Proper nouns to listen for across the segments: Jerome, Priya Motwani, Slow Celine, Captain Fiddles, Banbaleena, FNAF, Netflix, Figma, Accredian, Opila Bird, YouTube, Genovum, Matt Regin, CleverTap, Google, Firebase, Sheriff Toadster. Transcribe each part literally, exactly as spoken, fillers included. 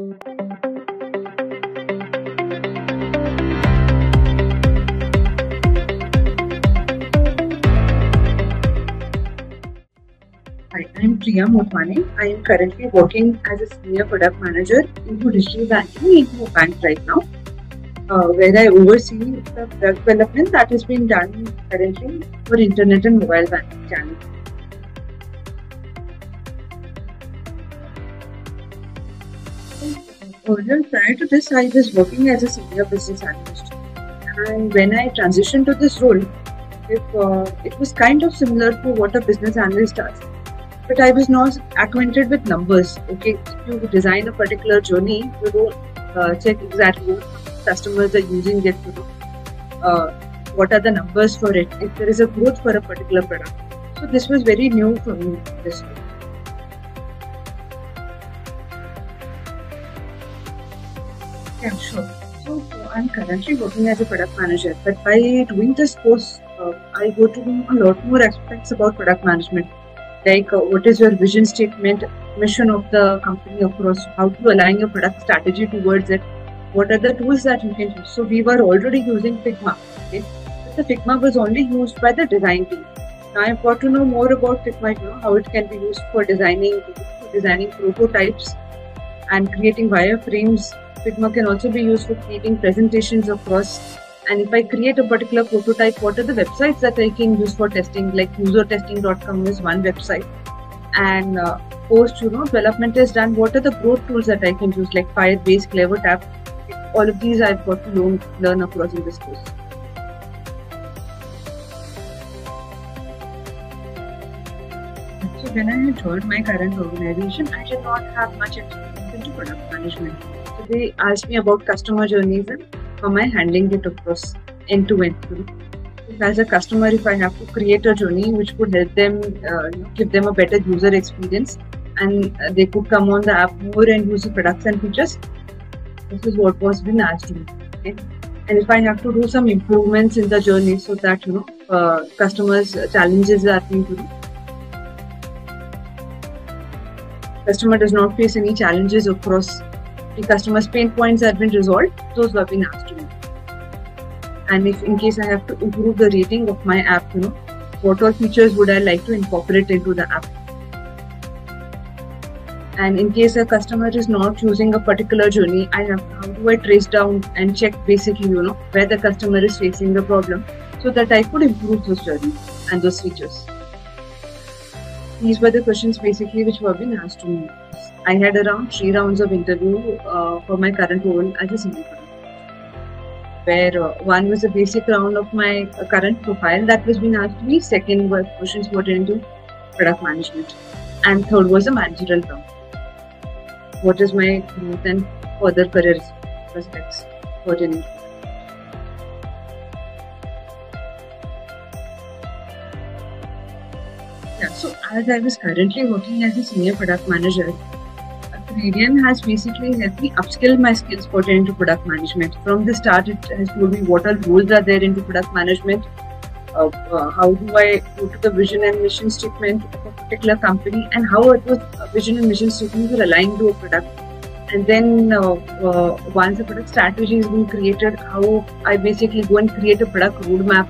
Hi, I'm Priya Motwani. I am currently working as a senior product manager into digital banking into a bank right now, uh, where I oversee the product development that is being done currently for internet and mobile banking channels. Prior to this, I was working as a senior business analyst, and when I transitioned to this role, if, uh, it was kind of similar to what a business analyst does, but I was not acquainted with numbers. Okay, if you design a particular journey, you will uh, check exactly what customers are using it for, uh, what are the numbers for it, if there is a growth for a particular product. So this was very new for me this year. Yeah, sure. So uh, I'm currently working as a product manager, but by doing this course, uh, I go to a lot more aspects about product management, like uh, what is your vision statement, mission of the company across, how to align your product strategy towards it, what are the tools that you can use. So we were already using Figma, okay? But the Figma was only used by the design team. Now I've got to know more about Figma, you know, how it can be used for designing, for designing prototypes and creating wireframes. Figma can also be used for creating presentations across, and if I create a particular prototype, what are the websites that I can use for testing, like user testing dot com is one website, and uh, post you know development is done, what are the growth tools that I can use, like Firebase, CleverTap. All of these I've got to learn, learn across in this course. So when I joined my current organization, I did not have much experience into product management. They asked me about customer journeys and how am I handling it across end to end. As a customer, if I have to create a journey which could help them, uh, give them a better user experience, and they could come on the app more and use the products and features, this is what was being asked of me. Okay? And if I have to do some improvements in the journey so that you know uh, customers' challenges are being to do. Customer does not face any challenges across. The customer's pain points have been resolved, those have been asked to me. And if in case I have to improve the rating of my app, you know, what all features would I like to incorporate into the app? And in case a customer is not using a particular journey, I have how do I trace down and check basically, you know, where the customer is facing the problem so that I could improve those journeys and those features. These were the questions basically which were being asked to me. I had around three rounds of interview uh, for my current role as a senior product manager, where uh, one was a basic round of my uh, current profile that was being asked to me, second were questions pertaining into product management, and third was a managerial round. What is my growth and further career prospects pertaining to? Yeah, so as I was currently working as a senior product manager, Accredian has basically helped me upskill my skills pertaining to product management. From the start, it has told me what all roles are there into product management, uh, uh, how do I go to the vision and mission statement of a particular company, and how it was uh, vision and mission statements are aligned to a product. And then uh, uh, once a product strategy has been created, how I basically go and create a product roadmap,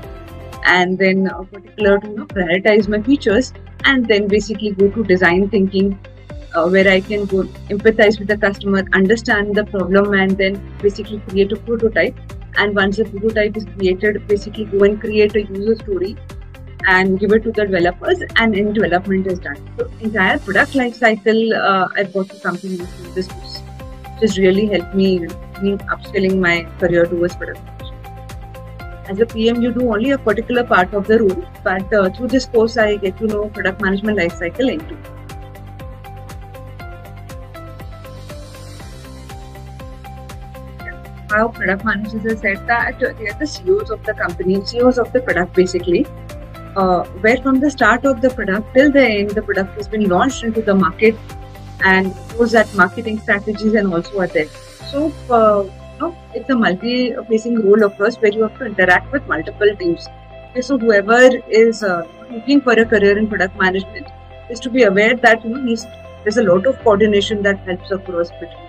and then a particular to you know, prioritize my features, and then basically go to design thinking, uh, where I can go empathize with the customer, understand the problem, and then basically create a prototype. And once the prototype is created, basically go and create a user story and give it to the developers, and in development is done. So entire product life cycle uh, I've got to come to use in this course, which has really helped me in upskilling my career towards product. As a P M, you do only a particular part of the role, but uh, through this course, I get to know product management lifecycle end to end. How product managers are said that they are the C E Os of the company, C E Os of the product basically, uh, where from the start of the product till the end, the product has been launched into the market, and those that marketing strategies and also are there. So. Uh, No, it's a multi-facing role of course, where you have to interact with multiple teams. Okay, so whoever is uh, looking for a career in product management is to be aware that you know, there's a lot of coordination that helps across between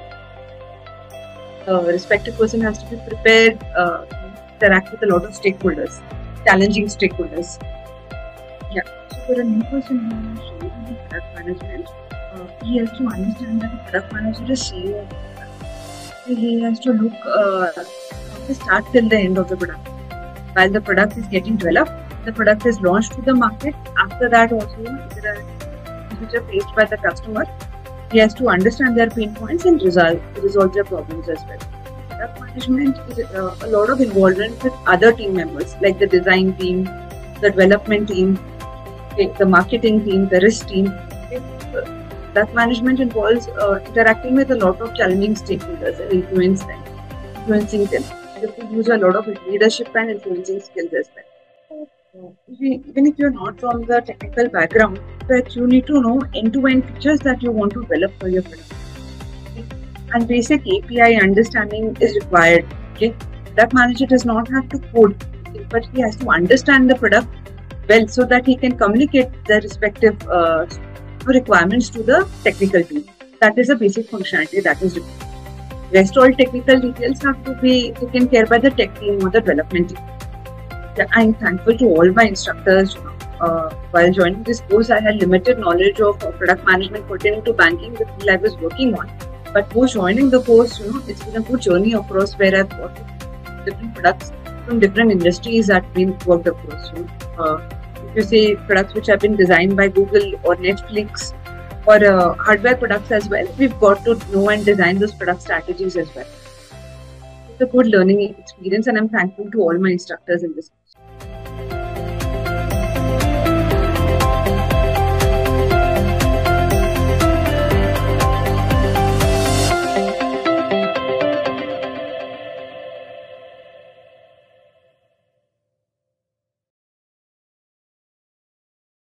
uh, respective person has to be prepared uh, to interact with a lot of stakeholders, challenging stakeholders. Yeah. So for a new person who is in product management, uh, he has to understand that the product manager is C E O of the product. So he has to look uh, from the start till the end of the product. While the product is getting developed, the product is launched to the market. After that, also there are issues which are faced by the customer. He has to understand their pain points and resolve resolve their problems as well. Product management is uh, a lot of involvement with other team members, like the design team, the development team, the marketing team, the risk team. Product management involves uh, interacting with a lot of challenging stakeholders and influence them, influencing them. You have to use a lot of leadership and influencing skills as well. Even if you're not from the technical background, but you need to know end-to-end features that you want to develop for your product. Okay? And basic A P I understanding is required. Okay? Product manager does not have to code, okay? But he has to understand the product well so that he can communicate the respective uh, requirements to the technical team. That is a basic functionality that is required. Rest all technical details have to be taken care by the tech team or the development team. I'm thankful to all my instructors. Uh, while joining this course, I had limited knowledge of product management pertaining to banking, the field I was working on. But post joining the course, you know, it's been a good journey across where I've worked with different products from different industries that have been worked across. You know, uh, if you say products which have been designed by Google or Netflix or uh, hardware products as well, we've got to know and design those product strategies as well. It's a good learning experience, and I'm thankful to all my instructors in this course.